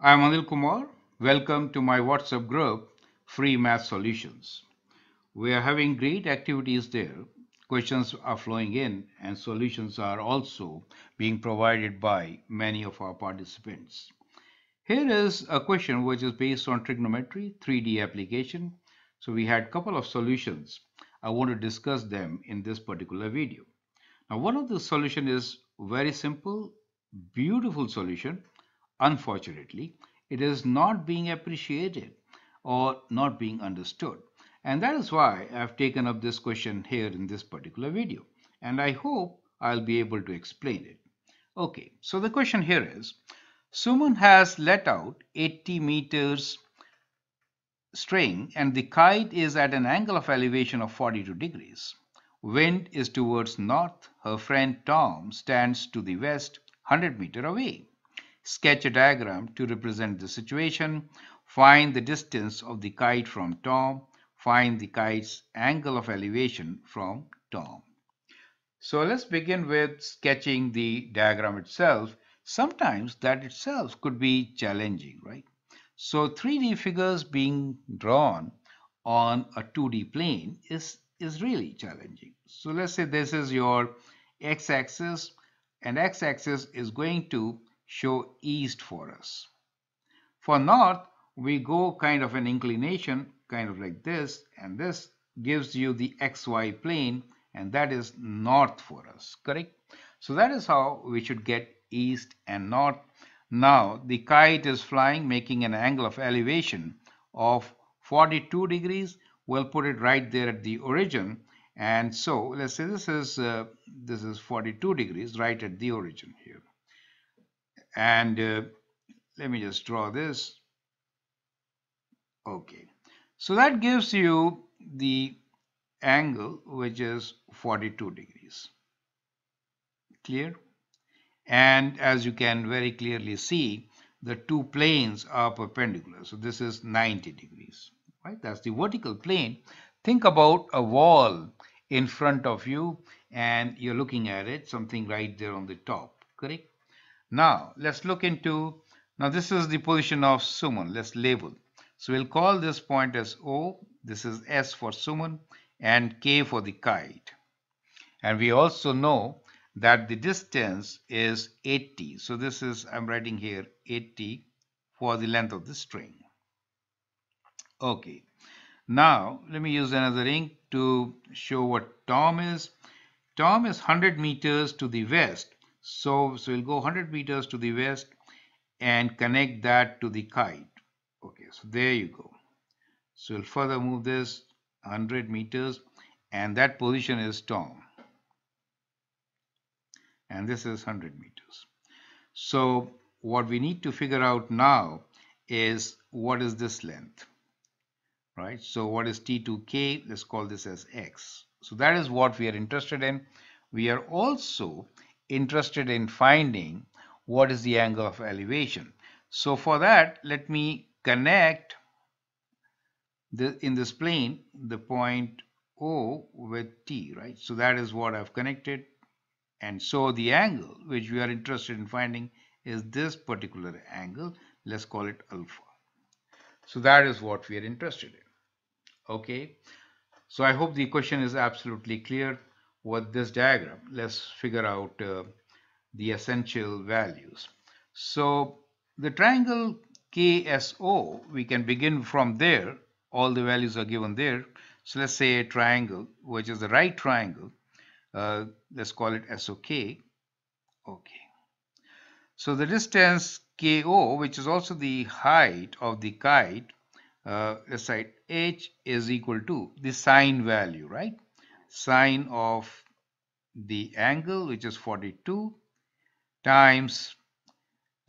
I am Anil Kumar. Welcome to my WhatsApp group, Free Math Solutions. We are having great activities there. Questions are flowing in and solutions are also being provided by many of our participants. Here is a question which is based on trigonometry, 3D application. So we had a couple of solutions. I want to discuss them in this particular video. Now, one of the solution is very simple, beautiful solution. Unfortunately, it is not being appreciated or not being understood. And that is why I've taken up this question here in this particular video. And I hope I'll be able to explain it. Okay, so the question here is, Suman has let out 80 meters string and the kite is at an angle of elevation of 42 degrees. Wind is towards north. Her friend Tom stands to the west, 100 meters away. Sketch a diagram to represent the situation. Find the distance of the kite from Tom. Find the kite's angle of elevation from Tom. So let's begin with sketching the diagram itself. Sometimes that itself could be challenging, right? So 3D figures being drawn on a 2D plane is really challenging. So let's say this is your x-axis, and x-axis is going to show east for us. For north, we go kind of an inclination, kind of like this, and this gives you the XY plane, and that is north for us, correct? So that is how we should get east and north. Now the kite is flying, making an angle of elevation of 42 degrees. We'll put it right there at the origin, and so let's say this is 42 degrees right at the origin here. And let me just draw this. Okay, so that gives you the angle which is 42 degrees. Clear? And as you can very clearly see, the two planes are perpendicular. So this is 90 degrees, right? That's the vertical plane. Think about a wall in front of you and you're looking at it, something right there on the top, correct? Now, let's look into, now this is the position of Suman, let's label. So we'll call this point as O, this is S for Suman, and K for the kite. And we also know that the distance is 80. So this is, I'm writing here 80 for the length of the string. Okay, now let me use another ink to show what Tom is. Tom is 100 meters to the west. So we'll go 100 meters to the west and connect that to the kite. Okay, so there you go. So we'll further move this 100 meters, and that position is Tom. And this is 100 meters. So what we need to figure out now is what is this length, right? So what is T2K? Let's call this as X. So that is what we are interested in. We are also interested in finding what is the angle of elevation. So for that, let me connect in this plane the point O with T, right? So that is what I've connected. And so the angle which we are interested in finding is this particular angle. Let's call it alpha. So that is what we are interested in. Okay. So I hope the question is absolutely clear. With this diagram, let's figure out the essential values. So the triangle KSO, we can begin from there. All the values are given there. So let's say a triangle, which is the right triangle. Let's call it SOK. Okay. So the distance KO, which is also the height of the kite, let's say H is equal to the sine value, right? Sine of the angle, which is 42, times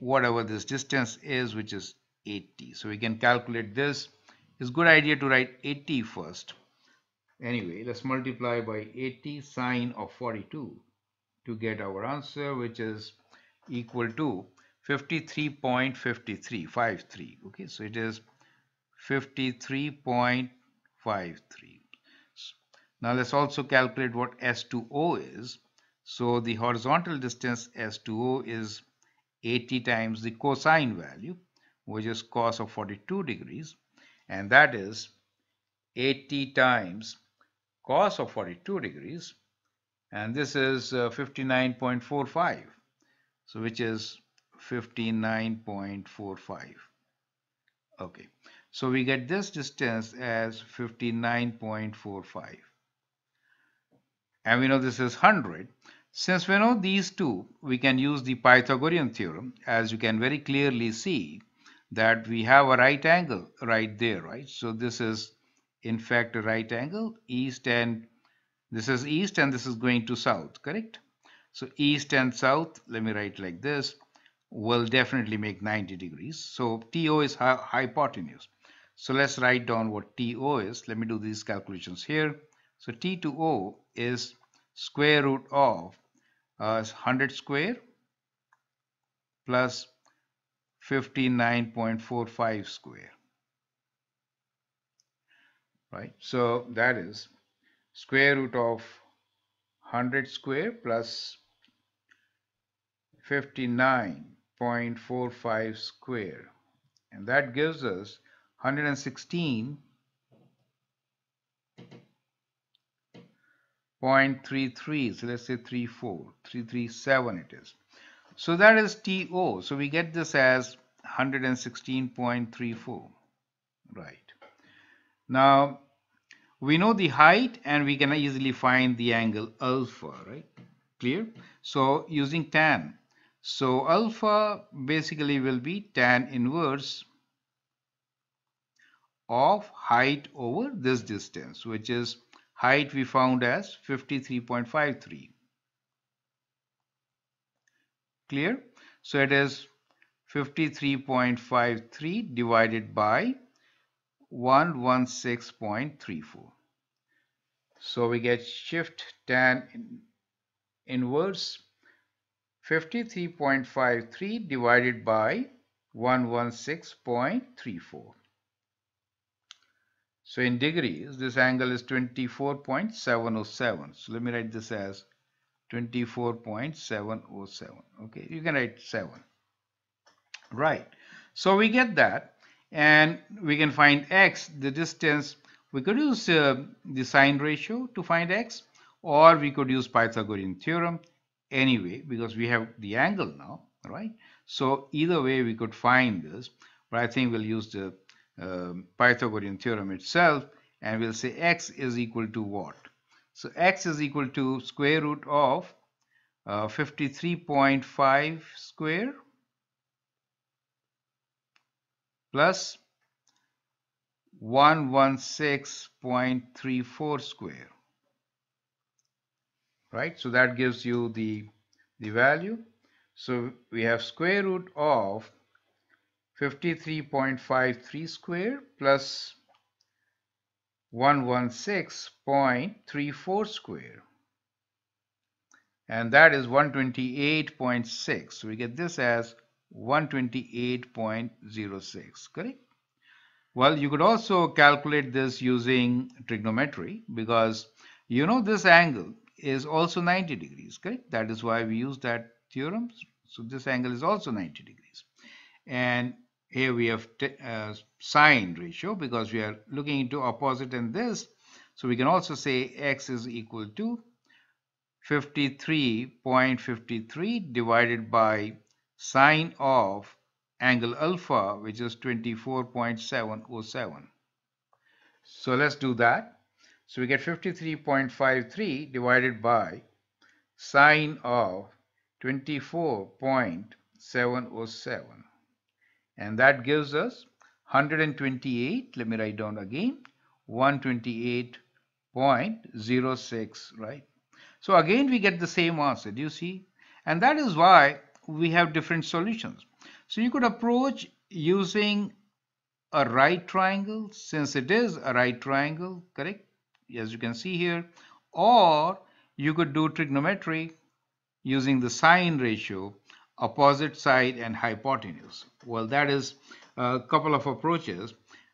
whatever this distance is, which is 80. So we can calculate this. It's a good idea to write 80 first. Anyway, let's multiply by 80 sine of 42 to get our answer, which is equal to 53.5353. Okay, so it is 53.53. Now let's also calculate what S2O is. So the horizontal distance S2O is 80 times the cosine value, which is cos of 42 degrees, and that is 80 times cos of 42 degrees, and this is 59.45, so which is 59.45. okay, so we get this distance as 59.45, and we know this is 100. Since we know these two, we can use the Pythagorean theorem. As you can very clearly see that we have a right angle right there, right? So this is in fact a right angle, east, and this is east and this is going to south, correct? So east and south, let me write like this, will definitely make 90 degrees. So TO is hypotenuse. So let's write down what TO is. Let me do these calculations here. So T to O is square root of 100 square plus 59.45 square, right? So that is square root of 100 square plus 59.45 square, and that gives us 116.33, so let's say 337 it is. So that is TO. So we get this as 116.34, right? Now we know the height and we can easily find the angle alpha, right? Clear? So using tan, so alpha basically will be tan inverse of height over this distance, which is height we found as 53.53. Clear? So it is 53.53 divided by 116.34. So we get shift tan inverse 53.53 divided by 116.34. So in degrees, this angle is 24.707. So let me write this as 24.707. Okay, you can write 7. Right. So we get that, and we can find x, the distance. We could use the sine ratio to find x, or we could use Pythagorean theorem anyway, because we have the angle now, right? So either way we could find this, but I think we'll use the Pythagorean theorem itself, and we'll say x is equal to what? So x is equal to square root of 53.5 square plus 116.34 square, right? So that gives you the value. So we have square root of 53.53 square plus 116.34 square, and that is 128.6. So we get this as 128.06, correct? Well, you could also calculate this using trigonometry, because you know this angle is also 90 degrees, correct? That is why we use that theorem. So this angle is also 90 degrees, and here we have sine ratio because we are looking into opposite and this. So we can also say x is equal to 53.53 divided by sine of angle alpha, which is 24.707. So let's do that. So we get 53.53 divided by sine of 24.707. And that gives us 128, let me write down again, 128.06, right? So again, we get the same answer, do you see? And that is why we have different solutions. So you could approach using a right triangle, since it is a right triangle, correct? As you can see here, or you could do trigonometry using the sine ratio, opposite side and hypotenuse. Well, that is a couple of approaches,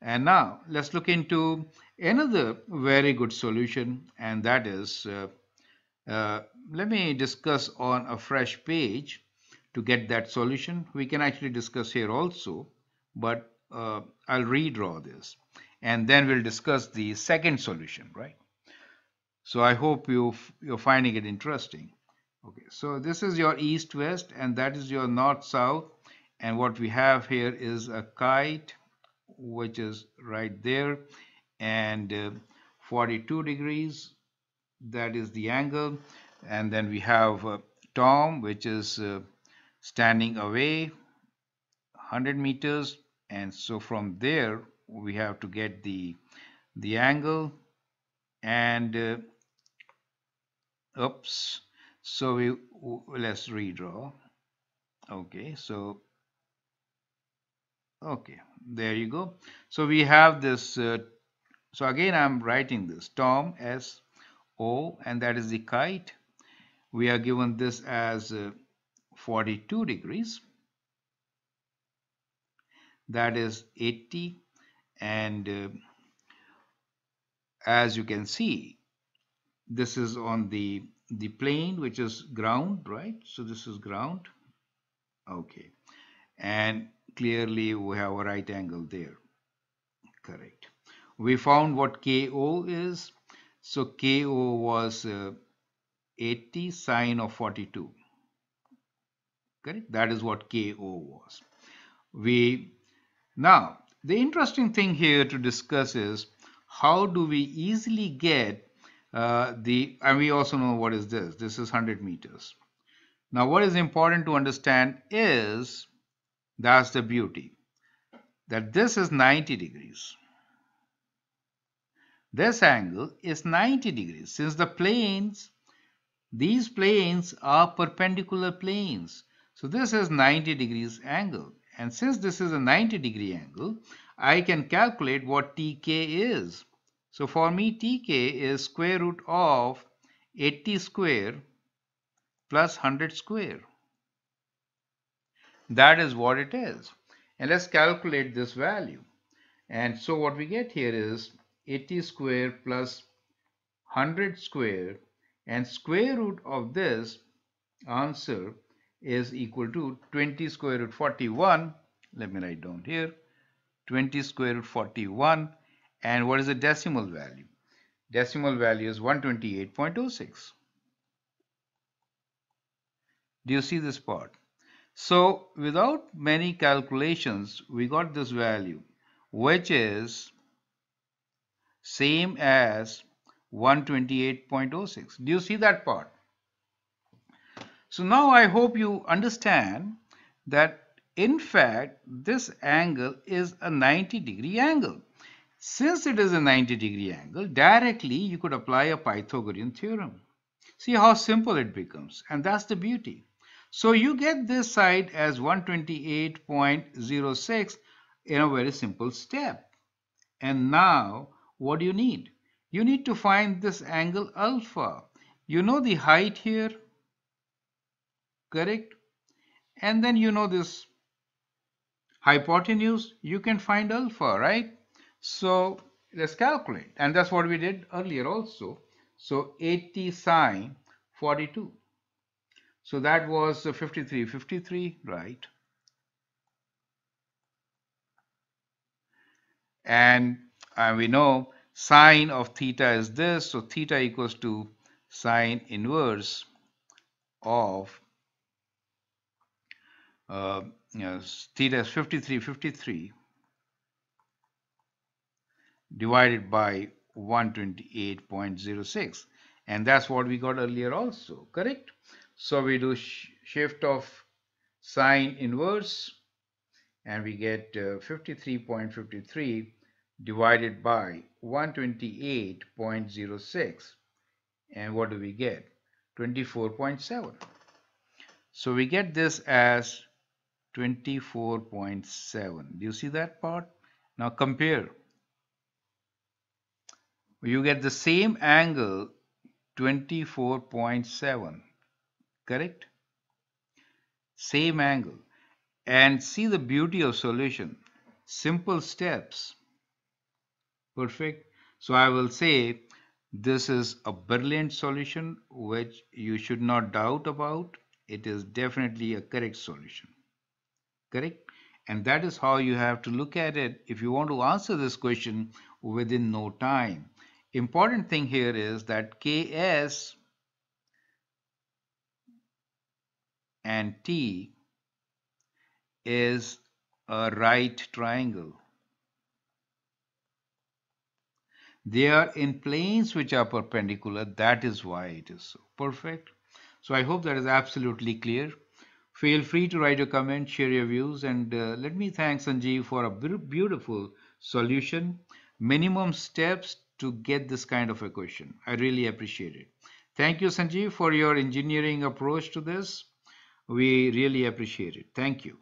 and now let's look into another very good solution, and that is let me discuss on a fresh page to get that solution. We can actually discuss here also, but I'll redraw this and then we'll discuss the second solution, right? So I hope you're finding it interesting. Okay, so this is your east-west and that is your north-south, and what we have here is a kite which is right there, and 42 degrees, that is the angle. And then we have Tom, which is standing away 100 meters, and so from there we have to get the angle, and oops, so let's redraw. Okay, so okay, there you go. So we have this so again I'm writing this Tom as O, and that is the kite. We are given this as 42 degrees, that is 80, and as you can see, this is on the plane which is ground, right? So this is ground. Okay, and clearly we have a right angle there. Correct. We found what KO is. So KO was 80 sine of 42. Correct. That is what KO was. We now, the interesting thing here to discuss is how do we easily get and we also know what is this. This is 100 meters. Now what is important to understand is, that's the beauty, that this is 90 degrees. This angle is 90 degrees. Since the planes, these planes are perpendicular planes. So this is 90 degrees angle. And since this is a 90 degree angle, I can calculate what TK is. So for me, TK is square root of 80 square plus 100 square. That is what it is. And let's calculate this value. And so what we get here is 80 square plus 100 square, and square root of this answer is equal to 20 square root 41. Let me write down here 20 square root 41, and what is the decimal value? Decimal value is 128.06. Do you see this part? So without many calculations we got this value, which is same as 128.06. Do you see that part? So now I hope you understand that in fact this angle is a 90 degree angle. Since it is a 90 degree angle, directly you could apply a Pythagorean theorem. See how simple it becomes, and that's the beauty. So you get this side as 128.06 in a very simple step. And now what do you need? You need to find this angle alpha. You know the height here, correct? And then you know this hypotenuse, you can find alpha, right? So let's calculate, and that's what we did earlier also. So 80 sine 42. So that was 53, right? And we know sine of theta is this, so theta equals to sine inverse of theta is 53 divided by 128.06, and that's what we got earlier also, correct? So we do shift of sine inverse and we get 53.53 divided by 128.06, and what do we get? 24.7. So we get this as 24.7. Do you see that part? Now compare. You get the same angle 24.7, correct? Same angle. And see the beauty of solution. Simple steps. Perfect. So I will say this is a brilliant solution which you should not doubt about. It is definitely a correct solution. Correct. And that is how you have to look at it if you want to answer this question within no time. Important thing here is that Ks and T is a right triangle. They are in planes which are perpendicular. That is why it is so perfect. So I hope that is absolutely clear. Feel free to write your comments, share your views, and let me thank Sanjeev for a beautiful solution. Minimum steps to get this kind of a question. I really appreciate it. Thank you, Sanjeev, for your engineering approach to this. We really appreciate it. Thank you.